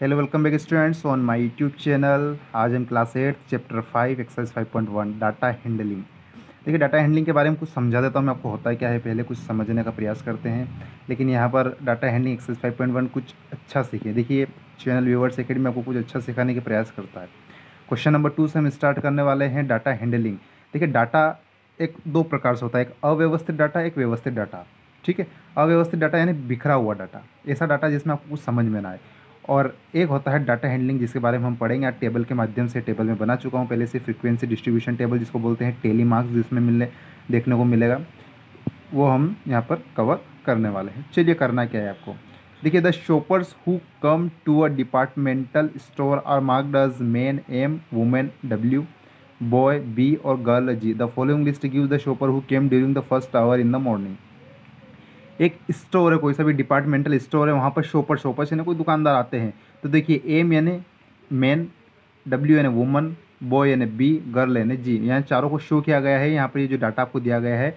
Hello welcome back students on my YouTube channel. आज हम class 8 chapter 5 exercise 5.1 data handling. देखिए data handling के बारे में कुछ समझा देता हूँ मैं आपको होता है क्या है, पहले कुछ समझने का प्रयास करते हैं। लेकिन यहाँ पर डाटा हैंडलिंग एक्सरसाइज 5.1 कुछ अच्छा सीखे। देखिए चैनल व्यूअर्स एकेडमी आपको कुछ अच्छा सिखाने का प्रयास करता है। क्वेश्चन नंबर 2 से हम स्टार्ट करने वाले हैं डाटा हैंडलिंग। देखिए डाटा एक दो प्रकार से होता है, एक अव्यवस्थित डाटा, एक व्यवस्थित डाटा। ठीक है, अव्यवस्थित डाटा यानी बिखरा हुआ डाटा, ऐसा डाटा जिसमें आपको कुछ समझ में ना आए। और एक होता है डाटा हैंडलिंग जिसके बारे में हम पढ़ेंगे आज टेबल के माध्यम से। टेबल में बना चुका हूँ पहले से, फ्रीक्वेंसी डिस्ट्रीब्यूशन टेबल जिसको बोलते हैं, टेली मार्क्स जिसमें देखने को मिलेगा, वो हम यहाँ पर कवर करने वाले हैं। चलिए करना क्या है आपको, देखिए the shoppers who come to a departmental store are marked as man M, women W, boy B और girl G. The following list gives the shopper who came during the first hour in the morning. एक store है, कोई सा भी departmental store है, वहाँ पर shoppers यानी कोई दुकानदार आते हैं। तो देखिए एम यानी मैन, डब्ल्यू यानी वुमन, बॉय यानी बी, गर्ल यानी जी, यहाँ चारों को शो किया गया है। यहाँ पर ये जो डाटा आपको दिया गया है,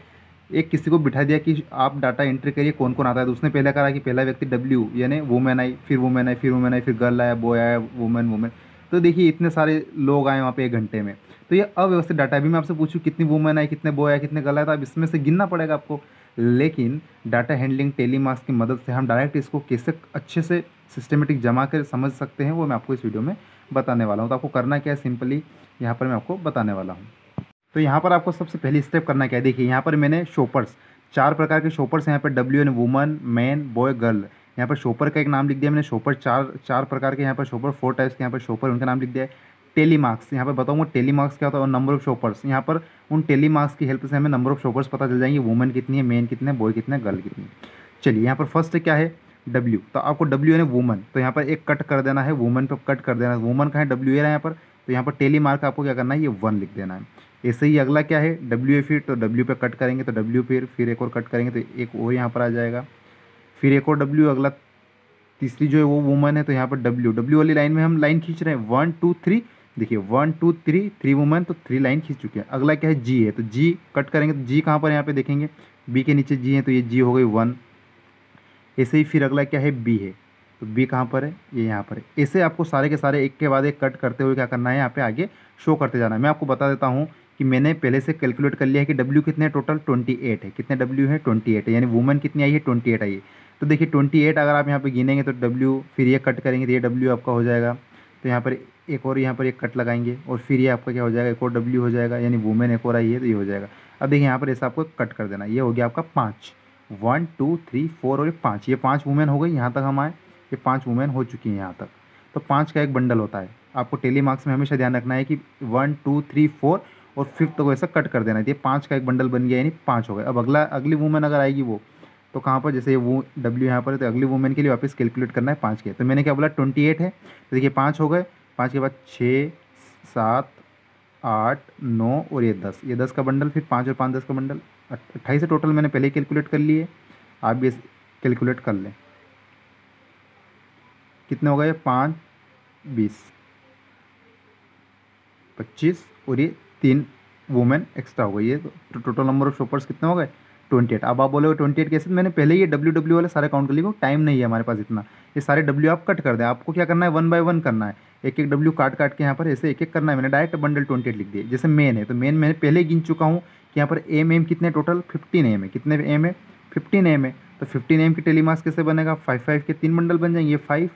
एक किसी को बिठा दिया कि आप डाटा एंट्री करिए कौन कौन आता है। तो उसने पहले करा कि पहला व्यक्ति डब्ल्यू यानी वुमेन आई, फिर वुमेन आई, फिर वुमेन आई, फिर गर्ल आया, बॉय आया, वुमेन। तो देखिए इतने सारे लोग आए वहाँ पे एक घंटे में। तो ये अव्यवस्थित डाटा है। अभी मैं आपसे पूछूँ कितनी वुमेन आई, कितने बॉय आए, कितने गर्ल आए, तो आप इसमें से गिनना पड़ेगा आपको। लेकिन डाटा हैंडलिंग टेली मार्क्स की मदद से हम डायरेक्ट इसको कैसे अच्छे से सिस्टमेटिक जमा कर समझ सकते हैं, वो मैं आपको इस वीडियो में बताने वाला हूँ। तो आपको करना क्या है सिंपली यहाँ पर मैं आपको बताने वाला हूँ। तो यहाँ पर आपको सबसे पहली स्टेप करना क्या है, देखिए यहाँ पर मैंने शॉपर्स, चार प्रकार के शॉपर्स हैं यहाँ पर, W N woman, man, boy, girl. यहाँ पर शॉपर का एक नाम लिख दिया मैंने, शॉपर चार प्रकार के यहाँ पर शॉपर, 4 टाइप्स के यहाँ पर शॉपर, उनका नाम लिख दिया है। टेली मार्क्स यहाँ पर बताऊँगा टेली मार्क्स क्या होता है और नंबर ऑफ शॉपर्स। यहाँ पर उन टेली मार्क्स की हेल्प से हमें नंबर ऑफ शॉपर्स पता चल जाएंगे, वुमेन कितनी है, मेन कितने, बॉय कितने, गर्ल कितनी। चलिए यहाँ पर फर्स्ट क्या है डब्ल्यू, तो आपको डब्ल्यू यानी वुमन, तो यहाँ पर एक कट कर देना है, वुमन पर कट कर देना है, वुमन का है डब्ल्यू ए यहाँ पर, तो यहाँ पर टेली मार्क आपको क्या करना है, ये 1 लिख देना है। ऐसे ही अगला क्या है डब्ल्यू ए, फिर तो डब्ल्यू पे कट करेंगे तो डब्ल्यू, फिर एक और कट करेंगे तो एक और यहाँ पर आ जाएगा, फिर एक और डब्ल्यू। अगला तीसरी जो है वो वुमन है, तो यहाँ पर डब्ल्यू, डब्ल्यू वाली लाइन में हम लाइन खींच रहे हैं 1 2 3, देखिए 1 2 3 3 वुमेन, तो 3 लाइन खींच चुके हैं। अगला क्या है जी है, तो जी कट करेंगे तो जी कहाँ पर यहाँ पे देखेंगे, बी के नीचे जी है, तो ये जी हो गई 1। ऐसे ही फिर अगला क्या है बी है, तो बी कहाँ पर है, ये यहाँ पर है। ऐसे आपको सारे के सारे एक के बाद एक कट करते हुए क्या करना है, यहाँ पे आगे शो करते जाना है। मैं आपको बता देता हूँ कि मैंने पहले से कैलकुलेट कर लिया है कि डब्ल्यू कितने टोटल 28 है, कितने डब्ल्यू है 28 है, यानी वुमेन कितनी आई है 28 आई है। तो देखिए 28 अगर आप यहाँ पे गिनेंगे तो डब्ल्यू, फिर ये कट करेंगे तो ये डब्ल्यू आपका हो जाएगा, तो यहाँ पर एक और यहाँ पर एक कट लगाएंगे और फिर ये आपका क्या हो जाएगा, एक और डब्ल्यू हो जाएगा, यानी वुमेन एक और आई है, तो ये हो जाएगा। अब देखिए यहाँ पर ऐसा आपको कट कर देना, ये हो गया आपका 5, 1 2 3 4 और ये 5, ये 5 वुमेन हो गई। यहाँ तक हम आए, ये 5 वुमेन हो चुकी हैं यहाँ तक, तो 5 का एक बंडल होता है। आपको टेली मार्क्स में हमेशा ध्यान रखना है कि 1 2 3 4 और 5th को ऐसा कट कर देना है, ये 5 का एक बंडल बन गया, यानी 5 हो गया। अब अगली वुमेन अगर आएगी वो तो कहाँ पर, जैसे वो डब्ल्यू यहाँ पर है, तो अगली वुमेन के लिए वापस कैलकुलेट करना है 5 के, तो मैंने क्या बोला 28 है, तो देखिए 5 हो गए, 5 के बाद 6 7 8 9 और ये 10, ये 10 का बंडल, फिर 5 और 5 10 का बंडल 28 है टोटल। मैंने पहले ही कैलकुलेट कर लिए, आप भी कैलकुलेट कर लें कितने हो गए, 5 20 25 और ये 3 वुमेन एक्स्ट्रा हो गई है, तो टोटल नंबर ऑफ शॉपर्स कितने हो गए 28। अब आप बोलोगे 28 कैसे, मैंने पहले ये डब्ल्यू डब्ल्यू वाले सारे काउंट कर लिए, टाइम नहीं है हमारे पास इतना, ये सारे डब्ल्यू आप कट कर दें। आपको क्या करना है 1 बाय 1 करना है, एक एक डब्ल्यू काट काट के यहाँ पर ऐसे एक एक करना है। मैंने डायरेक्ट बंडल 28 लिख दिए। जैसे मेन है तो मेन मैंने पहले गिन चुका हूँ कि यहाँ पर एम एम कितने टोटल 15 एम है, कितने एम है 15 एम है, तो 15 एम के टेली मार्क्स कैसे बनेगा, 5 5 के 3 बंडल बन जाएंगे, 5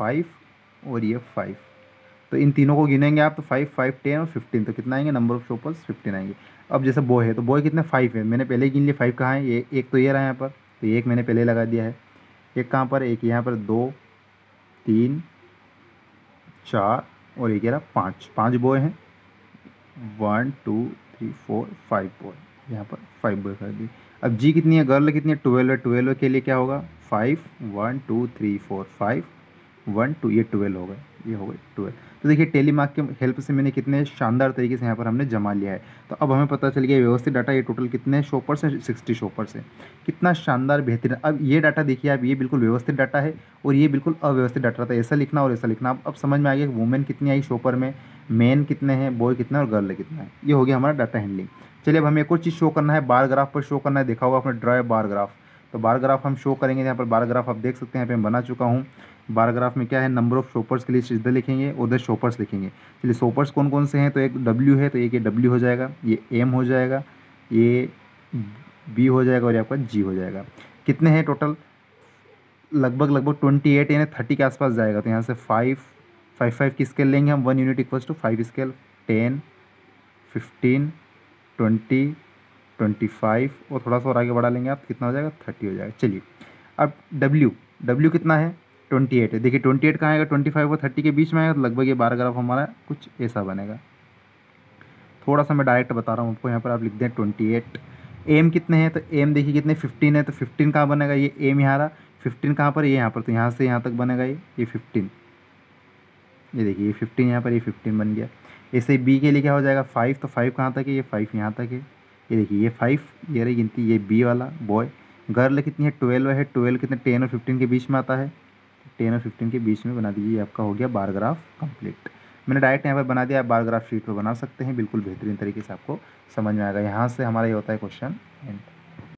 5 और ये 5, तो इन तीनों को गिनेंगे आप तो 5 5 10 और 15, तो कितना आएंगे नंबर ऑफ शॉपर्स 15 आएंगे। अब जैसे बॉय है तो बॉय कितने 5 है, मैंने पहले ही गिन लिए 5 कहाँ है, ये एक तो ये रहा यहाँ पर, तो ये एक मैंने पहले लगा दिया है, एक कहाँ पर, एक यहाँ पर 2 3 4 और एक रहा 5 बॉय हैं, 1 2 3 4 5 बॉय, यहाँ पर 5 बॉय कर दिए। अब जी कितनी है, गर्ल कितनी है 12 है, 12 के लिए क्या होगा 5 1 2 3 4 5 1 2, ये 12 हो गए, ये हो गए 12। तो देखिए टेली मार्क के हेल्प से मैंने कितने शानदार तरीके से यहाँ पर हमने जमा लिया है। तो अब हमें पता चल गया व्यवस्थित डाटा, ये टोटल कितने शॉपर्स हैं 60 शॉपर्स हैं, कितना शानदार बेहतरीन। अब ये डाटा देखिए आप, ये बिल्कुल व्यवस्थित डाटा है और ये बिल्कुल अव्यवस्थित डाटा था, ऐसा लिखना और ऐसा लिखना। अब समझ में आ गया कि वुमेन कितनी आई शॉपर में, मैन कितने हैं, बॉय कितने और गर्ल कितना है। ये हो गया हमारा डाटा हैंडलिंग। चलिए अब हमें एक और चीज़ शो करना है, बार ग्राफ पर शो करना है। देखा होगा आपने ड्रॉ बार ग्राफ, तो बार ग्राफ हम शो करेंगे। यहाँ पर बार ग्राफ आप देख सकते हैं, यहाँ पर मैं बना चुका हूँ। बाराग्राफ में क्या है, नंबर ऑफ शॉपर्स के लिए सीधे लिखेंगे और द शॉपर्स लिखेंगे। चलिए शॉपर्स कौन कौन से हैं, तो एक डब्ल्यू है तो एक ये डब्ल्यू हो जाएगा, ये एम हो जाएगा, ये बी हो जाएगा और ये आपका जी हो जाएगा। कितने हैं टोटल, लगभग 28 यानी 30 के आसपास जाएगा। तो यहाँ से 5 की स्केल लेंगे हम, 1 यूनिट इक्वल्स टू 5 स्केल, 10, 15, 20, 25 और थोड़ा सा और आगे बढ़ा लेंगे आप, कितना हो जाएगा 30 हो जाएगा। चलिए अब W कितना है, 28 है। देखिए 28 कहाँ आएगा, 25 और 30 के बीच में आएगा, तो लगभग ये बाराग्राफ हमारा कुछ ऐसा बनेगा। थोड़ा सा मैं डायरेक्ट बता रहा हूँ आपको, यहाँ पर आप लिख दें 28। एम कितने हैं, तो एम देखिए कितने 15 है, तो 15 कहाँ बनेगा, ये एम यहाँ रहा, 15 कहाँ पर, ये यहाँ पर, तो यहाँ से यहाँ तक बनेगा ये 15, ये देखिए ये 15 यहाँ पर, ये 15 बन गया। ऐसे बी के लिए क्या हो जाएगा 5, तो 5 कहाँ तक है, ये 5 यहाँ तक है, ये देखिए ये 5, ये रही गिनती, ये बी वाला बॉय। गर्ल कितनी है 12 है, 12 कितने 10 और 15 के बीच में आता है, 10 और 15 के बीच में बना दीजिए, आपका हो गया बारग्राफ कंप्लीट। मैंने डायरेक्ट यहाँ पर बना दिया, आप बारग्राफ शीट पर बना सकते हैं, बिल्कुल बेहतरीन तरीके से आपको समझ में आएगा। यहाँ से हमारा ये होता है क्वेश्चन एंड।